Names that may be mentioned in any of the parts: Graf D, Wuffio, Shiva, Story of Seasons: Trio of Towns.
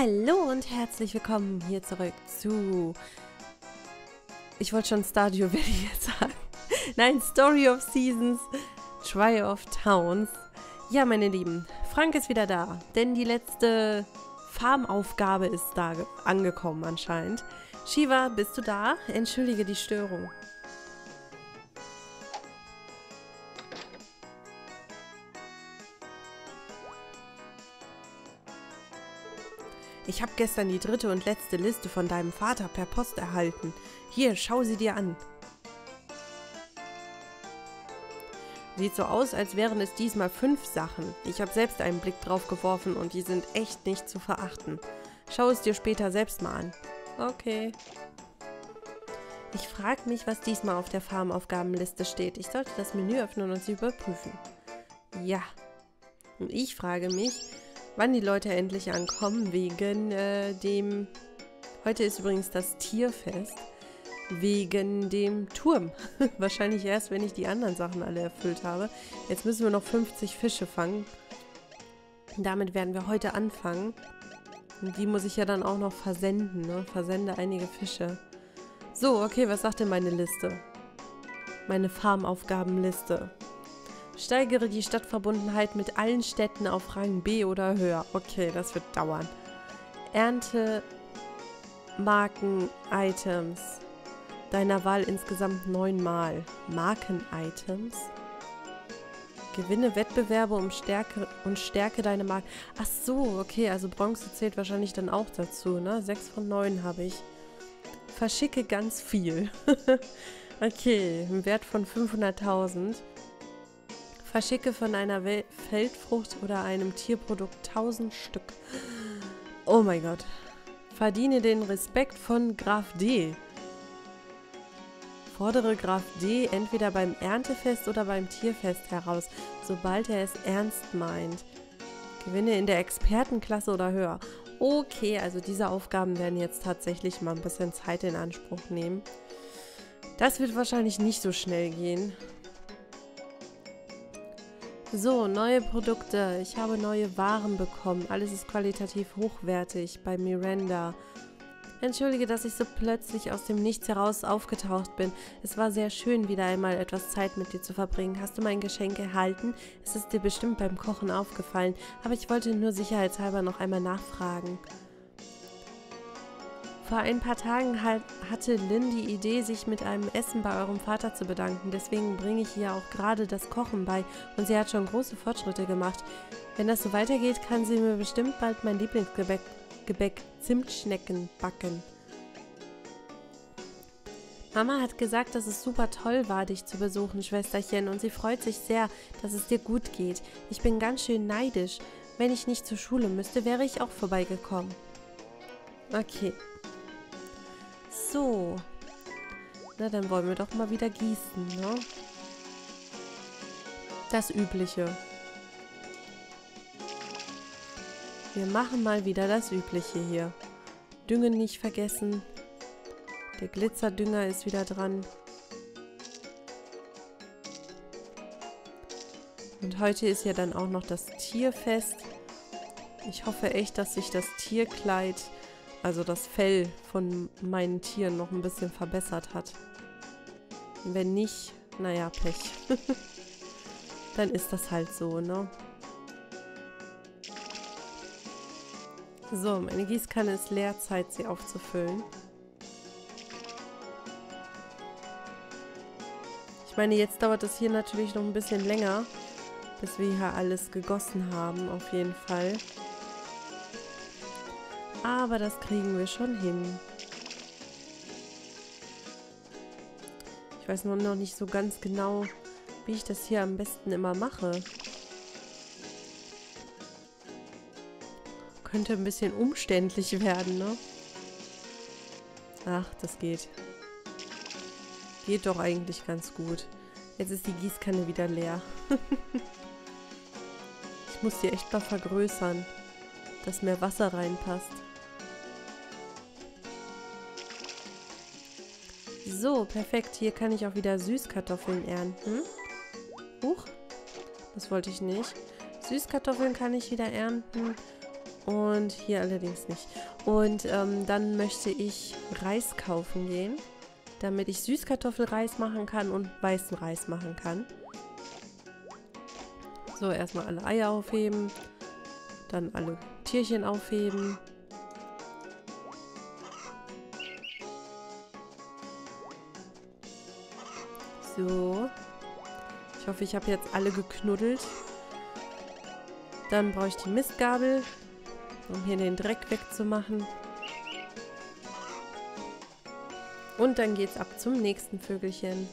Hallo und herzlich willkommen hier zurück zu... Ich wollte schon Stadio, will ich jetzt sagen. Nein, Story of Seasons, Trio of Towns. Ja, meine Lieben, Frank ist wieder da, denn die letzte Farmaufgabe ist da angekommen anscheinend. Shiva, bist du da? Entschuldige die Störung. Ich habe gestern die dritte und letzte Liste von deinem Vater per Post erhalten. Hier, schau sie dir an. Sieht so aus, als wären es diesmal 5 Sachen. Ich habe selbst einen Blick drauf geworfen und die sind echt nicht zu verachten. Schau es dir später selbst mal an. Okay. Ich frage mich, was diesmal auf der Farmaufgabenliste steht. Ich sollte das Menü öffnen und sie überprüfen. Ja. Und ich frage mich... Wann die Leute endlich ankommen, wegen dem... Heute ist übrigens das Tierfest. Wegen dem Turm. Wahrscheinlich erst, wenn ich die anderen Sachen alle erfüllt habe. Jetzt müssen wir noch 50 Fische fangen. Damit werden wir heute anfangen. Und die muss ich ja dann auch noch versenden, ne? Versende einige Fische. So, okay, was sagt denn meine Liste? Meine Farmaufgabenliste. Steigere die Stadtverbundenheit mit allen Städten auf Rang B oder höher. Okay, das wird dauern. Ernte, Marken, Items. Deiner Wahl insgesamt 9 Mal. Marken, Items. Gewinne Wettbewerbe um Stärke und stärke deine Marken. Ach so, okay, also Bronze zählt wahrscheinlich dann auch dazu, ne? 6 von 9 habe ich. Verschicke ganz viel. Okay, im Wert von 500.000. Verschicke von einer Feldfrucht oder einem Tierprodukt 1000 Stück. Oh mein Gott. Verdiene den Respekt von Graf D. Fordere Graf D. entweder beim Erntefest oder beim Tierfest heraus, sobald er es ernst meint. Gewinne in der Expertenklasse oder höher. Okay, also diese Aufgaben werden jetzt tatsächlich mal ein bisschen Zeit in Anspruch nehmen. Das wird wahrscheinlich nicht so schnell gehen. So, neue Produkte. Ich habe neue Waren bekommen. Alles ist qualitativ hochwertig bei Miranda. Entschuldige, dass ich so plötzlich aus dem Nichts heraus aufgetaucht bin. Es war sehr schön, wieder einmal etwas Zeit mit dir zu verbringen. Hast du mein Geschenk erhalten? Es ist dir bestimmt beim Kochen aufgefallen, aber ich wollte nur sicherheitshalber noch einmal nachfragen. Vor ein paar Tagen hatte Lynn die Idee, sich mit einem Essen bei eurem Vater zu bedanken. Deswegen bringe ich ihr auch gerade das Kochen bei und sie hat schon große Fortschritte gemacht. Wenn das so weitergeht, kann sie mir bestimmt bald mein Lieblingsgebäck Zimtschnecken backen. Mama hat gesagt, dass es super toll war, dich zu besuchen, Schwesterchen, und sie freut sich sehr, dass es dir gut geht. Ich bin ganz schön neidisch. Wenn ich nicht zur Schule müsste, wäre ich auch vorbeigekommen. Okay. So, na dann wollen wir doch mal wieder gießen, ne? Das Übliche. Wir machen mal wieder das Übliche hier. Düngen nicht vergessen. Der Glitzerdünger ist wieder dran. Und heute ist ja dann auch noch das Tierfest. Ich hoffe echt, dass sich das Tierkleid... Also das Fell von meinen Tieren noch ein bisschen verbessert hat. Wenn nicht, naja, Pech. Dann ist das halt so, ne? So, meine Gießkanne ist leer, Zeit sie aufzufüllen. Ich meine, jetzt dauert es hier natürlich noch ein bisschen länger, bis wir hier alles gegossen haben, auf jeden Fall. Aber das kriegen wir schon hin. Ich weiß nur noch nicht so ganz genau, wie ich das hier am besten immer mache. Könnte ein bisschen umständlich werden, ne? Ach, das geht. Geht doch eigentlich ganz gut. Jetzt ist die Gießkanne wieder leer. Ich muss die echt mal vergrößern, dass mehr Wasser reinpasst. So, perfekt. Hier kann ich auch wieder Süßkartoffeln ernten. Huch, das wollte ich nicht. Süßkartoffeln kann ich wieder ernten Und hier allerdings nicht. Und dann möchte ich Reis kaufen gehen, damit ich Süßkartoffelreis machen kann und weißen Reis machen kann. So, erstmal alle Eier aufheben. Dann alle Tierchen aufheben. So. Ich hoffe, ich habe jetzt alle geknuddelt. Dann brauche ich die Mistgabel, um hier den Dreck wegzumachen. Und dann geht's ab zum nächsten Vögelchen.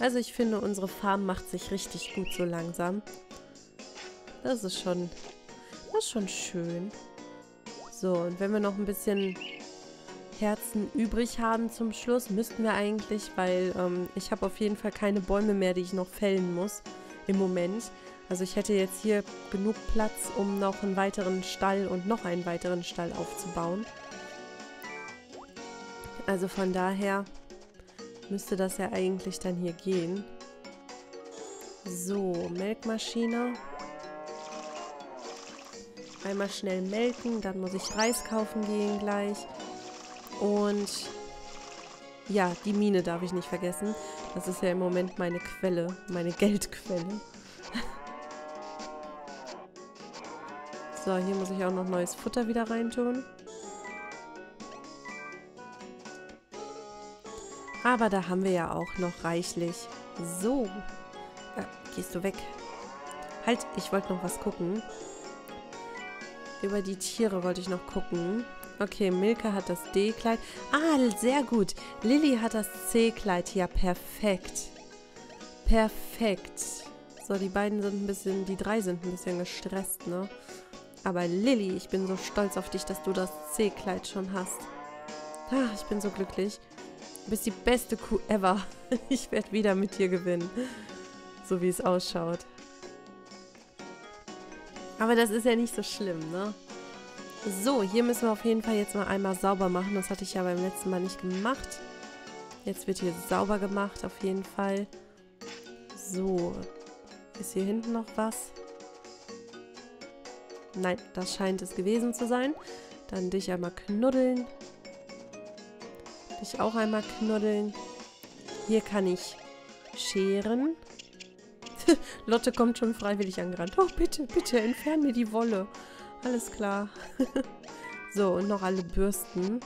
Also ich finde, unsere Farm macht sich richtig gut so langsam. Das ist schon schön. So, und wenn wir noch ein bisschen Herzen übrig haben zum Schluss, müssten wir eigentlich, weil ich habe auf jeden Fall keine Bäume mehr, die ich noch fällen muss im Moment. Also ich hätte jetzt hier genug Platz, um noch einen weiteren Stall und noch einen weiteren Stall aufzubauen. Also von daher müsste das ja eigentlich dann hier gehen. So, Melkmaschine. Einmal schnell melken, dann muss ich Reis kaufen gehen gleich. Und ja, die Mine darf ich nicht vergessen. Das ist ja im Moment meine Quelle, meine Geldquelle. So, hier muss ich auch noch neues Futter wieder reintun. Aber da haben wir ja auch noch reichlich. So. Gehst du weg? Halt, ich wollte noch was gucken. Über die Tiere wollte ich noch gucken. Okay, Milka hat das D-Kleid. Ah, sehr gut. Lilly hat das C-Kleid. Ja, perfekt. Perfekt. So, die beiden sind ein bisschen, die drei sind ein bisschen gestresst, ne? Aber Lilly, ich bin so stolz auf dich, dass du das C-Kleid schon hast. Ah, ich bin so glücklich. Du bist die beste Kuh ever. Ich werde wieder mit dir gewinnen. So wie es ausschaut. Aber das ist ja nicht so schlimm, ne? So, hier müssen wir auf jeden Fall jetzt mal einmal sauber machen. Das hatte ich ja beim letzten Mal nicht gemacht. Jetzt wird hier sauber gemacht, auf jeden Fall. So. Ist hier hinten noch was? Nein, das scheint es gewesen zu sein. Dann dich einmal knuddeln. Dich auch einmal knuddeln. Hier kann ich scheren. Lotte kommt schon freiwillig angerannt. Oh, bitte, bitte, entferne mir die Wolle. Alles klar. So, und noch alle Bürsten.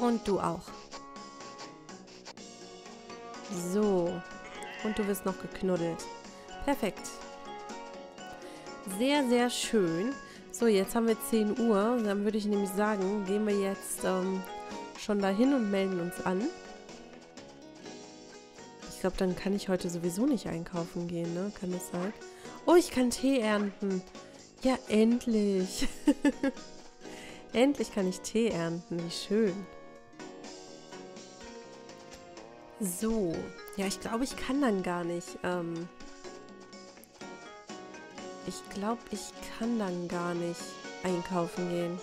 Und du auch. So. Und du wirst noch geknuddelt. Perfekt. Sehr, sehr schön. So, jetzt haben wir 10 Uhr. Dann würde ich nämlich sagen, gehen wir jetzt schon dahin und melden uns an. Ich glaube, dann kann ich heute sowieso nicht einkaufen gehen, ne? Kann das sein? Oh, ich kann Tee ernten. Ja, endlich. Endlich kann ich Tee ernten. Wie schön. So. Ja, ich glaube, ich kann dann gar nicht. Ich glaube, ich kann dann gar nicht einkaufen gehen.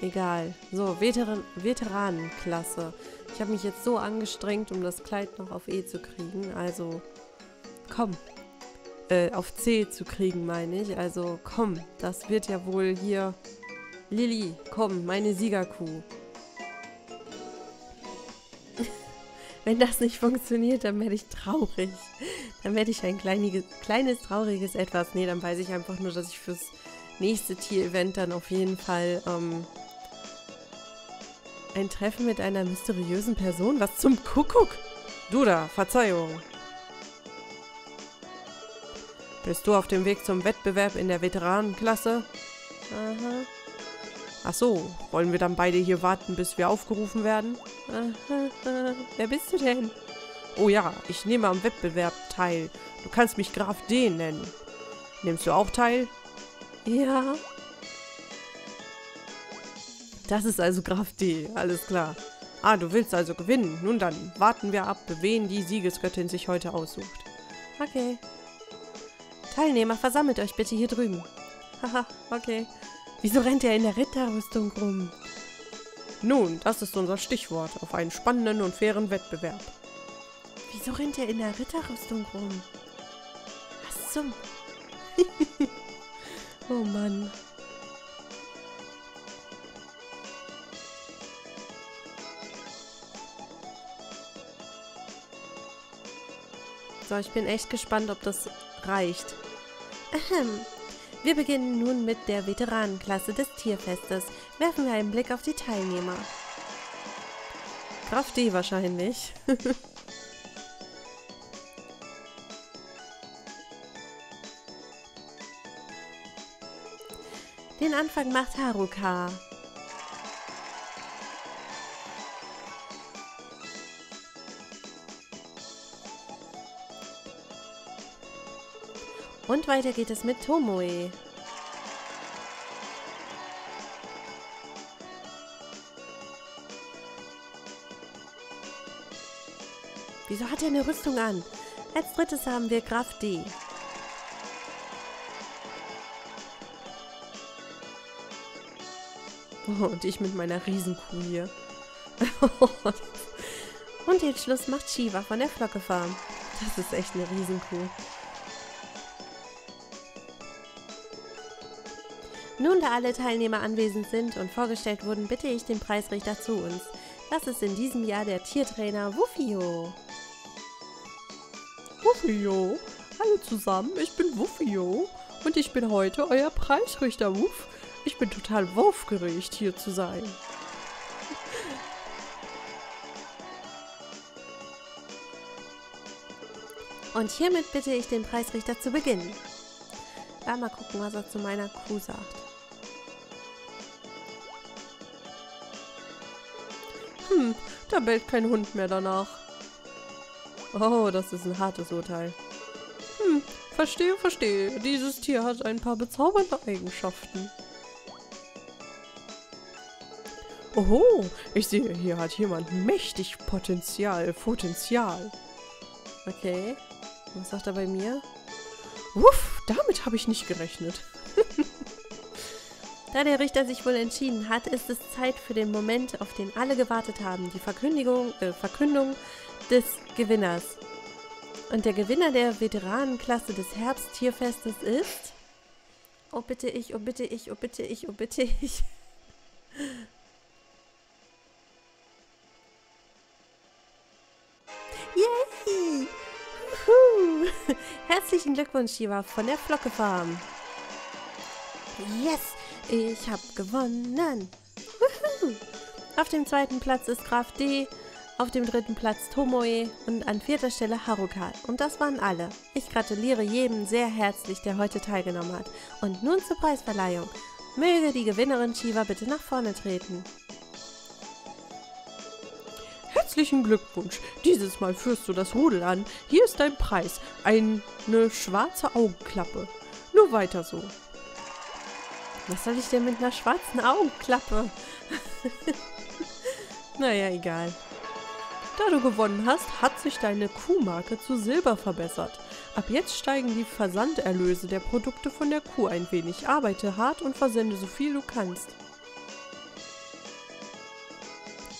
Egal. So, Veteranenklasse. Ich habe mich jetzt so angestrengt, um das Kleid noch auf E zu kriegen, also komm, auf C zu kriegen, meine ich, also komm, das wird ja wohl hier, Lilly, komm, meine Siegerkuh. Wenn das nicht funktioniert, dann werde ich traurig, dann werde ich ein kleines trauriges Etwas, nee, dann weiß ich einfach nur, dass ich fürs nächste Tier-Event dann auf jeden Fall, ein Treffen mit einer mysteriösen Person? Was zum Kuckuck? Du da, Verzeihung. Bist du auf dem Weg zum Wettbewerb in der Veteranenklasse? Aha. Ach so, wollen wir dann beide hier warten, bis wir aufgerufen werden? Aha. Wer bist du denn? Oh ja, ich nehme am Wettbewerb teil. Du kannst mich Graf D nennen. Nimmst du auch teil? Ja. Das ist also Graf D, alles klar. Ah, du willst also gewinnen. Nun dann, warten wir ab, wen die Siegesgöttin sich heute aussucht. Okay. Teilnehmer, versammelt euch bitte hier drüben. Haha, okay. Wieso rennt er in der Ritterrüstung rum? Nun, das ist unser Stichwort auf einen spannenden und fairen Wettbewerb. Wieso rennt er in der Ritterrüstung rum? Song. Oh Mann. So, ich bin echt gespannt, ob das reicht. Wir beginnen nun mit der Veteranenklasse des Tierfestes. Werfen wir einen Blick auf die Teilnehmer. Kraft D wahrscheinlich. Den Anfang macht Haruka. Und weiter geht es mit Tomoe. Wieso hat er eine Rüstung an? Als drittes haben wir Graf D. Oh, und ich mit meiner Riesenkuh hier. Und den Schluss macht Shiva von der Flocke Farm. Das ist echt eine Riesenkuh. Nun, da alle Teilnehmer anwesend sind und vorgestellt wurden, bitte ich den Preisrichter zu uns. Das ist in diesem Jahr der Tiertrainer Wuffio. Wuffio? Hallo zusammen, ich bin Wuffio und ich bin heute euer Preisrichter Wuff. Ich bin total aufgeregt, hier zu sein. Und hiermit bitte ich den Preisrichter zu beginnen. Ja, mal gucken, was er zu meiner Kuh sagt. Da bellt kein Hund mehr danach. Oh, das ist ein hartes Urteil. Verstehe. Dieses Tier hat ein paar bezaubernde Eigenschaften. Oho, ich sehe, hier hat jemand mächtig Potenzial. Okay, was sagt er bei mir? Wuff, damit habe ich nicht gerechnet. Da der Richter sich wohl entschieden hat, ist es Zeit für den Moment, auf den alle gewartet haben. Die Verkündung des Gewinners. Und der Gewinner der Veteranenklasse des Herbsttierfestes ist... Oh, bitte ich, oh, bitte ich, oh, bitte ich, oh, bitte ich. Yay! Juhu. Herzlichen Glückwunsch, Shiva, von der Flocke Farm. Yes! Ich habe gewonnen. Wuhu. Auf dem zweiten Platz ist Graf D, auf dem dritten Platz Tomoe und an vierter Stelle Haruka. Und das waren alle. Ich gratuliere jedem sehr herzlich, der heute teilgenommen hat. Und nun zur Preisverleihung. Möge die Gewinnerin Shiva bitte nach vorne treten. Herzlichen Glückwunsch. Dieses Mal führst du das Rudel an. Hier ist dein Preis. Eine schwarze Augenklappe. Nur weiter so. Was soll ich denn mit einer schwarzen Augenklappe? Naja, egal. Da du gewonnen hast, hat sich deine Kuhmarke zu Silber verbessert. Ab jetzt steigen die Versanderlöse der Produkte von der Kuh ein wenig. Arbeite hart und versende so viel du kannst.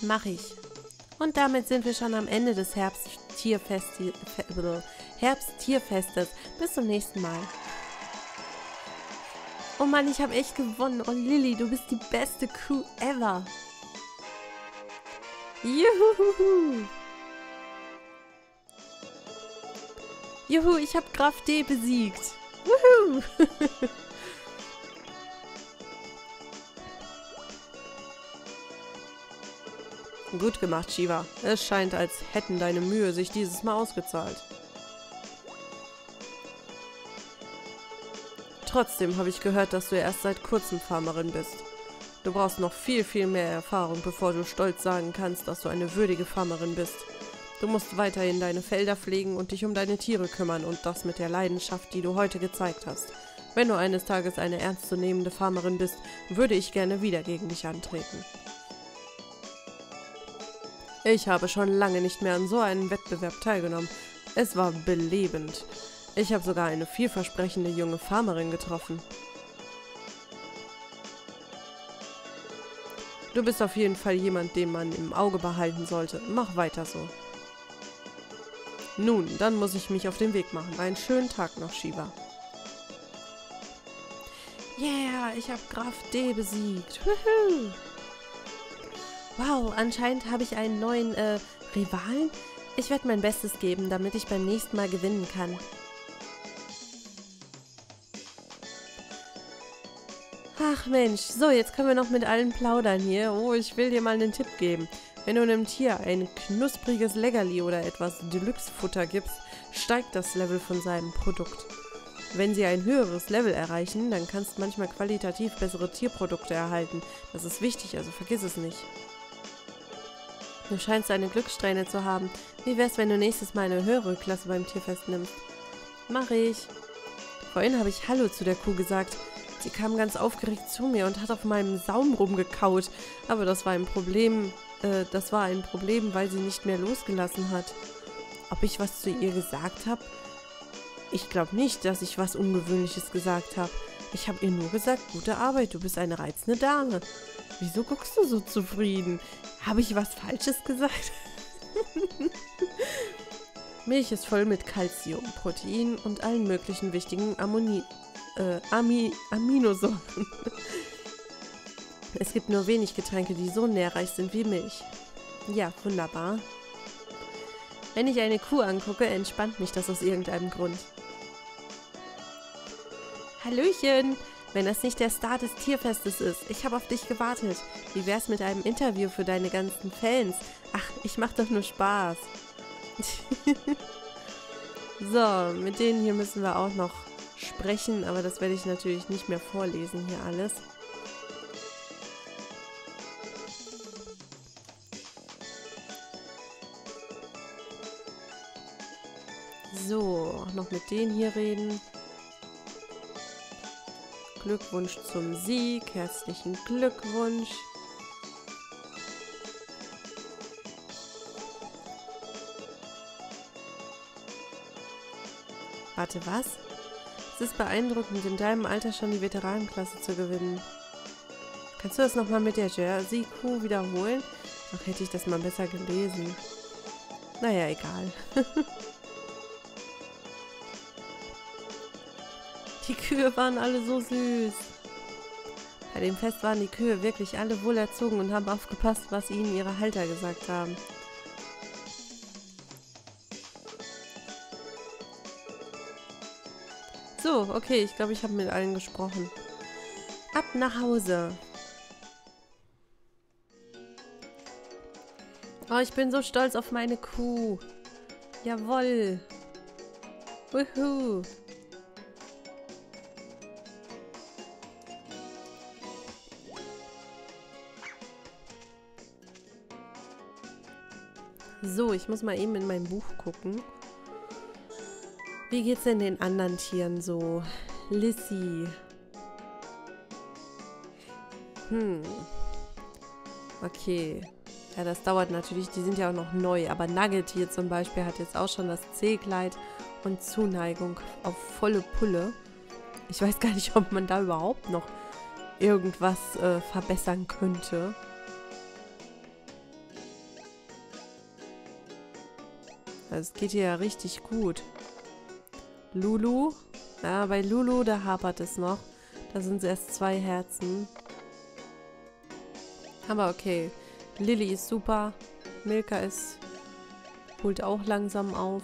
Mach ich. Und damit sind wir schon am Ende des Herbsttierfestes. Bis zum nächsten Mal. Oh Mann, ich habe echt gewonnen. Oh Lilly, du bist die beste Kuh ever. Juhu. Juhu, ich habe Graf D besiegt. Wuhu. Gut gemacht, Shiva. Es scheint, als hätten deine Mühe sich dieses Mal ausgezahlt. Trotzdem habe ich gehört, dass du erst seit kurzem Farmerin bist. Du brauchst noch viel mehr Erfahrung, bevor du stolz sagen kannst, dass du eine würdige Farmerin bist. Du musst weiterhin deine Felder pflegen und dich um deine Tiere kümmern und das mit der Leidenschaft, die du heute gezeigt hast. Wenn du eines Tages eine ernstzunehmende Farmerin bist, würde ich gerne wieder gegen dich antreten. Ich habe schon lange nicht mehr an so einem Wettbewerb teilgenommen. Es war belebend. Ich habe sogar eine vielversprechende junge Farmerin getroffen. Du bist auf jeden Fall jemand, den man im Auge behalten sollte. Mach weiter so. Nun, dann muss ich mich auf den Weg machen. Einen schönen Tag noch, Shiva. Yeah, ich habe Graf D besiegt. Huhu. Wow, anscheinend habe ich einen neuen Rivalen. Ich werde mein Bestes geben, damit ich beim nächsten Mal gewinnen kann. Ach Mensch, so, jetzt können wir noch mit allen plaudern hier. Oh, ich will dir mal einen Tipp geben. Wenn du einem Tier ein knuspriges Leckerli oder etwas Deluxe-Futter gibst, steigt das Level von seinem Produkt. Wenn sie ein höheres Level erreichen, dann kannst du manchmal qualitativ bessere Tierprodukte erhalten. Das ist wichtig, also vergiss es nicht. Du scheinst eine Glückssträhne zu haben. Wie wär's, wenn du nächstes Mal eine höhere Klasse beim Tierfest nimmst? Mach ich. Vorhin habe ich Hallo zu der Kuh gesagt. Sie kam ganz aufgeregt zu mir und hat auf meinem Saum rumgekaut. Aber das war ein Problem, weil sie nicht mehr losgelassen hat. Ob ich was zu ihr gesagt habe? Ich glaube nicht, dass ich was Ungewöhnliches gesagt habe. Ich habe ihr nur gesagt, gute Arbeit, du bist eine reizende Dame. Wieso guckst du so zufrieden? Habe ich was Falsches gesagt? Milch ist voll mit Kalzium, Protein und allen möglichen wichtigen Aminosäuren. Es gibt nur wenig Getränke, die so nährreich sind wie Milch. Ja, wunderbar. Wenn ich eine Kuh angucke, entspannt mich das aus irgendeinem Grund. Hallöchen! Wenn das nicht der Start des Tierfestes ist, ich habe auf dich gewartet. Wie wär's mit einem Interview für deine ganzen Fans? Ach, ich mach doch nur Spaß. So, mit denen hier müssen wir auch noch sprechen, aber das werde ich natürlich nicht mehr vorlesen hier alles. So, noch mit denen hier reden. Glückwunsch zum Sieg. Herzlichen Glückwunsch. Warte, was? Es ist beeindruckend, in deinem Alter schon die Veteranenklasse zu gewinnen. Kannst du das nochmal mit der Jersey-Kuh wiederholen? Ach, hätte ich das mal besser gelesen. Naja, egal. Die Kühe waren alle so süß. Bei dem Fest waren die Kühe wirklich alle wohlerzogen und haben aufgepasst, was ihnen ihre Halter gesagt haben. So, okay, ich glaube, ich habe mit allen gesprochen. Ab nach Hause. Oh, ich bin so stolz auf meine Kuh. Jawohl. Wuhu. So, ich muss mal eben in mein Buch gucken. Wie geht's denn den anderen Tieren so? Lissy. Okay. Ja, das dauert natürlich. Die sind ja auch noch neu. Aber Nugget hier zum Beispiel hat jetzt auch schon das C-Kleid und Zuneigung auf volle Pulle. Ich weiß gar nicht, ob man da überhaupt noch irgendwas verbessern könnte. Also es geht hier ja richtig gut. Lulu. Ja, bei Lulu, da hapert es noch. Da sind es erst 2 Herzen. Aber okay. Lilly ist super. Milka holt auch langsam auf.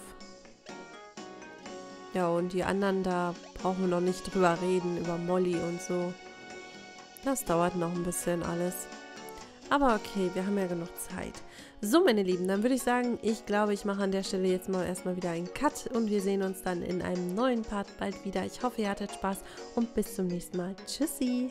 Ja, und die anderen, da brauchen wir noch nicht drüber reden, über Molly und so. Das dauert noch ein bisschen alles. Aber okay, wir haben ja genug Zeit. So, meine Lieben, dann würde ich sagen, ich glaube, ich mache an der Stelle jetzt mal erstmal wieder einen Cut und wir sehen uns dann in einem neuen Part bald wieder. Ich hoffe, ihr hattet Spaß und bis zum nächsten Mal. Tschüssi!